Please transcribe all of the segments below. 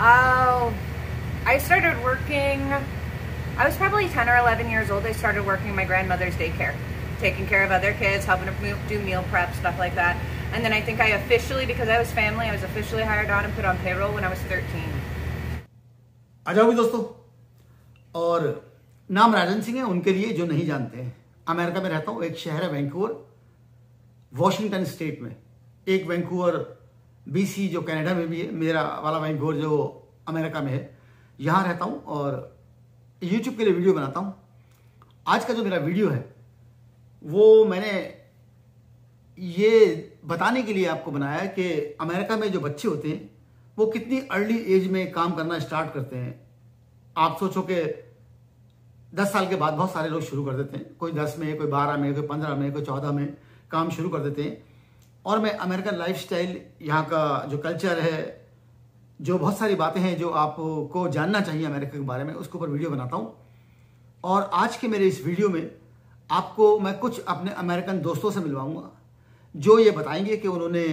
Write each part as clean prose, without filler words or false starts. I started working, I was probably 10 or 11 years old. I started working my grandmother's daycare, taking care of other kids, helping her do meal prep, stuff like that. And then I think I officially, because I was family, I was officially hired on and put on payroll when I was 13. Hello, friends. And my name is Rajan Singh, for those who don't know. I live in America, in a city, Vancouver, Washington state. One Vancouver, BC, which is Canada, my Vancouver, which is in America. I live here and I make a video for YouTube. Today's video is I made to tell you that in America, the children work at how early age they start working. You think that 10 साल के बाद बहुत सारे लोग शुरू कर देते हैं, कोई 10 में, कोई 12 में, कोई 15 में, कोई 14 में काम शुरू कर देते हैं. और मैं अमेरिकन लाइफस्टाइल, यहाँ का जो कल्चर है, जो बहुत सारी बातें हैं जो आपको जानना चाहिए अमेरिका के बारे में, उसके ऊपर वीडियो बनाता हूँ. और आज के मेरे इस वीडियो में आपको मैं कुछ अपने अमेरिकन दोस्तों से मिलवाऊँगा जो ये बताएंगे कि उन्होंने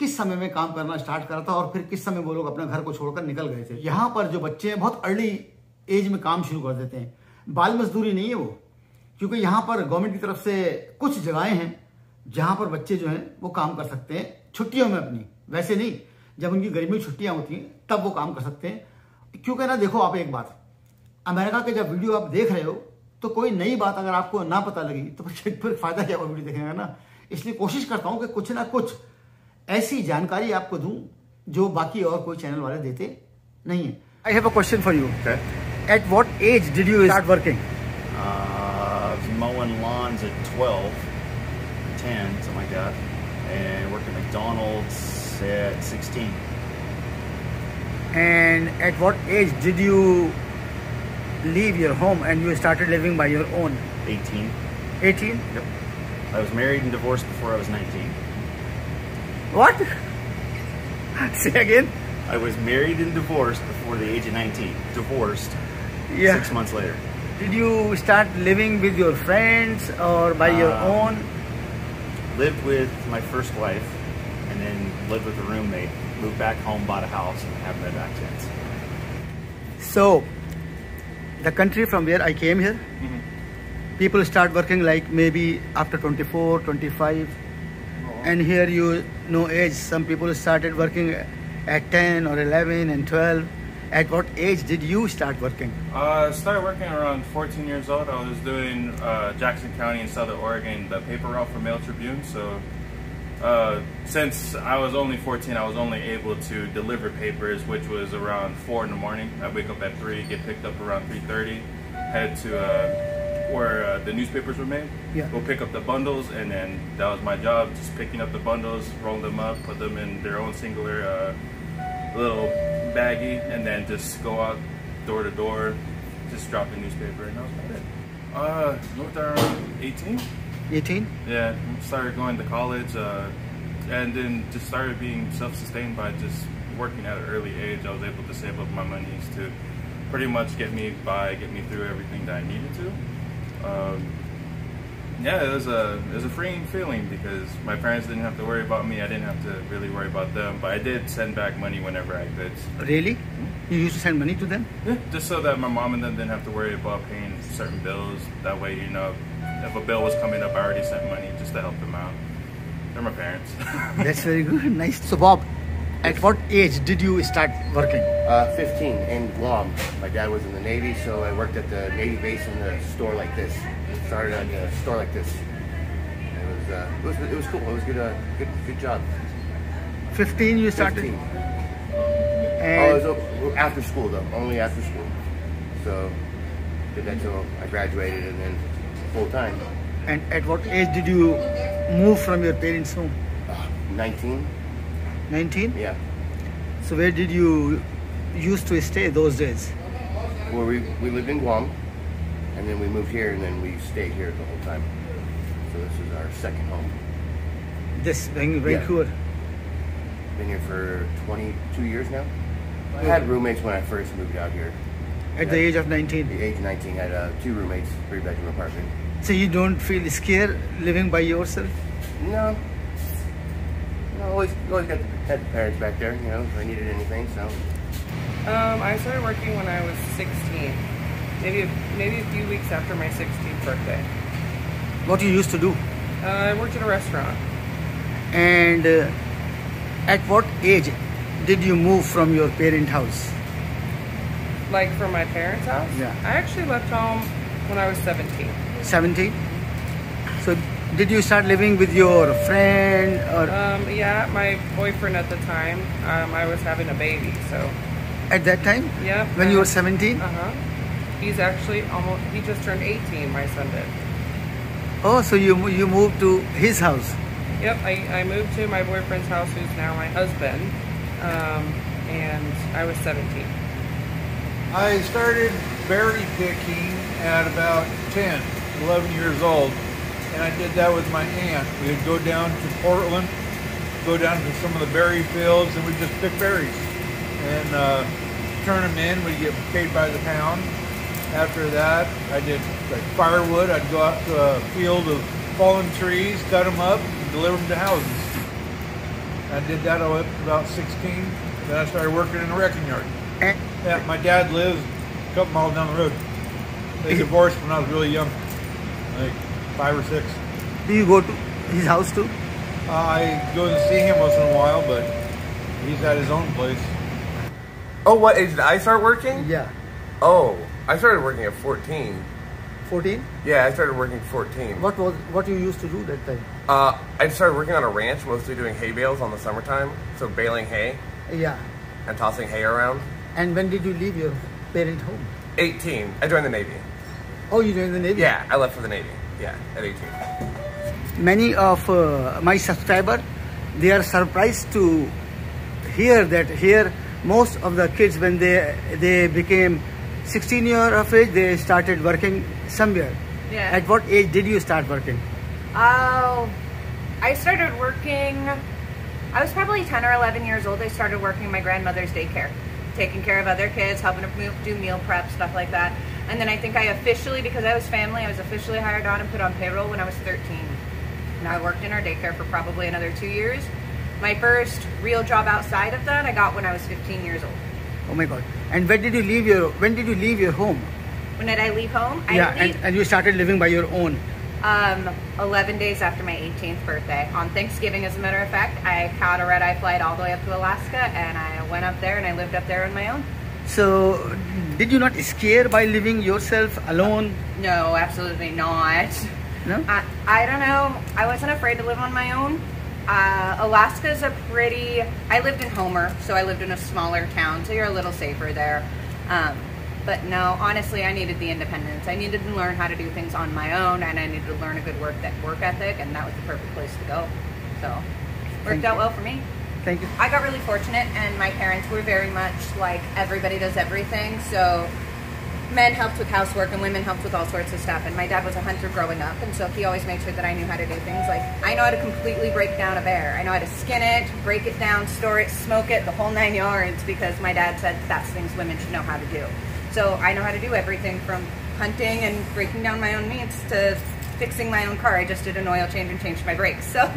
किस समय में काम करना स्टार्ट करा था और फिर किस समय वो लोग अपना घर को छोड़कर निकल गए थे. यहाँ पर जो बच्चे हैं बहुत अर्ली एज में काम शुरू कर देते हैं. बाल मजदूरी नहीं है वो, क्योंकि यहाँ पर गवर्नमेंट की तरफ से कुछ जगहें हैं जहाँ पर बच्चे जो हैं वो काम कर सकते हैं छुट्टियों में अपनी, वैसे नहीं, जब उनकी गर्मी की छुट्टियाँ होती हैं तब वो काम कर सकते हैं. क्योंकि ना देखो आप एक बात, अमेरिका के जब वीडियो आप देख रहे हो तो कोई नई बात अगर आपको ना पता लगी तो फिर फायदा क्या वो वीडियो देखेगा ना. इसलिए कोशिश करता हूँ कि कुछ ना कुछ ऐसी जानकारी आपको दूँ जो बाकी और कोई चैनल वाले देते नहीं हैं. I have a question for you. At what age did you start working? I was mowing lawns at 12, 10, something like that, and worked at McDonald's at 16. And at what age did you leave your home and you started living by your own? 18. 18? Yep. I was married and divorced before I was 19. What? Say again? I was married and divorced before the age of 19. Divorced. Yeah. 6 months later. Did you start living with your friends or by your own? Lived with my first wife and then lived with a roommate. Moved back home, bought a house, and haven't been back since. So, the country from where I came here, people start working like maybe after 24, 25. Oh. And here you know age. Some people started working at 10 or 11 and 12. At what age did you start working? I started working around 14 years old. I was doing Jackson County in Southern Oregon, the paper route for Mail Tribune. So since I was only 14, I was only able to deliver papers, which was around 4 in the morning. I wake up at 3, get picked up around 3:30, head to where the newspapers were made. Yeah. Go pick up the bundles, and then that was my job, just picking up the bundles, rolling them up, put them in their own singular little baggie, and then just go out door to door, just drop the newspaper, and that was about it. North around 18? 18? Yeah, started going to college, and then just started being self-sustained by just working at an early age. I was able to save up my monies to pretty much get me by, get me through everything that I needed to. Yeah, it was a freeing feeling because my parents didn't have to worry about me. I didn't have to really worry about them, but I did send back money whenever I could. Really? You used to send money to them? Yeah, just so that my mom and them didn't have to worry about paying certain bills. That way, you know, if a bill was coming up, I already sent money just to help them out. They're my parents. That's very good. Nice. So, Bob, at what age did you start working? 15 in Guam. My dad was in the Navy, so I worked at the Navy base in the store like this. Started on a store like this. It was cool. It was good job. 15 you started. 15. And oh, it was after school though, only after school. So did that till I graduated and then full time. And at what age did you move from your parents' home? 19. 19? Yeah. So where did you used to stay those days? Well, we lived in Guam, and then we moved here, and then we stayed here the whole time. So this is our second home. This Vancouver? Yeah. Been here for 22 years now. I had roommates when I first moved out here. At the age of 19? The age of 19, I had 2 roommates, 3-bedroom apartment. So you don't feel scared living by yourself? No. I always had the parents back there, you know, if I needed anything, so I started working when I was 16, maybe a few weeks after my 16th birthday. What you used to do? I worked at a restaurant. And at what age did you move from your parents' house? Like from my parents' house? Yeah. I actually left home when I was 17. 17? So did you start living with your friend? Or? Yeah, my boyfriend at the time. I was having a baby, so. At that time? Yeah. When you were 17? Uh-huh. He's actually almost, he just turned 18, my son did. Oh, so you moved to his house? Yep, I moved to my boyfriend's house, who's now my husband, and I was 17. I started berry picking at about 10, 11 years old, and I did that with my aunt. We would go down to Portland, go down to some of the berry fields, and we'd just pick berries and turn them in. We'd get paid by the pound. After that, I did like firewood. I'd go out to a field of fallen trees, cut them up, and deliver them to houses. I did that up to about 16. Then I started working in a wrecking yard. Yeah, my dad lives a couple miles down the road. They divorced when I was really young, like 5 or 6. Do you go to his house too? I go and see him once in a while, but he's at his own place. Oh, what age did I start working? Yeah. Oh. I started working at 14. 14? Yeah, I started working at 14. What you used to do that time? I started working on a ranch, mostly doing hay bales on the summertime, so baling hay. Yeah. And tossing hay around. And when did you leave your parent home? 18. I joined the Navy. Oh, you joined the Navy? Yeah, I left for the Navy. Yeah, at 18. Many of my subscribers, they are surprised to hear that here most of the kids, when they became 16 years of age, they started working somewhere. Yeah. At what age did you start working? I started working, I was probably 10 or 11 years old. I started working in my grandmother's daycare, taking care of other kids, helping to do meal prep, stuff like that. And then I think I officially, because I was family, I was officially hired on and put on payroll when I was 13. And I worked in our daycare for probably another 2 years. My first real job outside of that I got when I was 15 years old. Oh my God. And when did you leave your home? When did I leave home? And you started living by your own? 11 days after my 18th birthday. On Thanksgiving, as a matter of fact, I caught a red-eye flight all the way up to Alaska, and I went up there and I lived up there on my own. So, did you not scare by living yourself alone? No, absolutely not. No? I don't know. I wasn't afraid to live on my own. Alaska's a pretty, I lived in Homer, so I lived in a smaller town, so you're a little safer there. But no, honestly, I needed the independence. I needed to learn how to do things on my own, and I needed to learn a good work ethic, and that was the perfect place to go. So, worked out well for me. Thank you. I got really fortunate, and my parents were very much like, everybody does everything, so men helped with housework and women helped with all sorts of stuff, and my dad was a hunter growing up, and so he always made sure that I knew how to do things. Like, I know how to completely break down a bear. I know how to skin it, break it down, store it, smoke it, the whole 9 yards, because my dad said that's things women should know how to do. So I know how to do everything from hunting and breaking down my own meats to fixing my own car. I just did an oil change and changed my brakes. So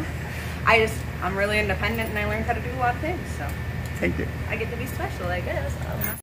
I'm really independent, and I learned how to do a lot of things. So thank you. I get to be special, I guess.